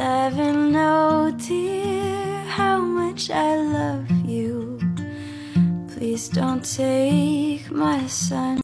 never know, dear, how much I love you. Please don't take my son.